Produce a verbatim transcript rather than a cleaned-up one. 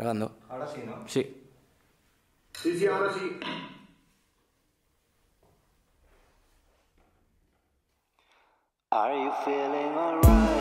Ragando. Ahora sí, ¿no? Sí. Sí, sí, ahora sí. Are you feeling alright?